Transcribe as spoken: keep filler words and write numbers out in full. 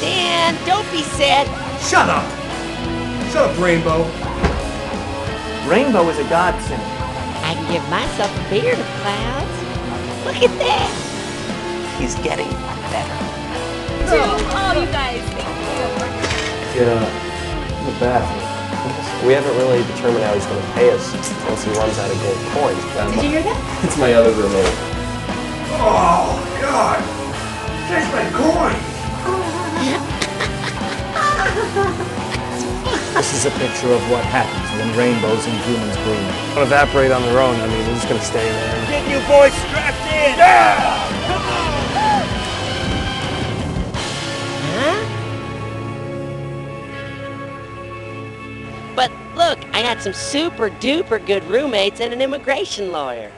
Dan, don't be sad. Shut up. Shut up, Rainbow. Rainbow is a godsend. I can give myself a beer to clouds. Look at that. He's getting better. To all you guys, thank you. Yeah, in the bathroom. We haven't really determined how he's going to pay us once he runs out of gold coins. Did you hear that? It's my other roommate. Oh, God. Taste my coins. This is a picture of what happens when rainbows and humans bloom. Don't evaporate on their own. I mean, they're just going to stay there. Get you boys strapped in. Yeah! Come on! Huh? But look, I got some super duper good roommates and an immigration lawyer.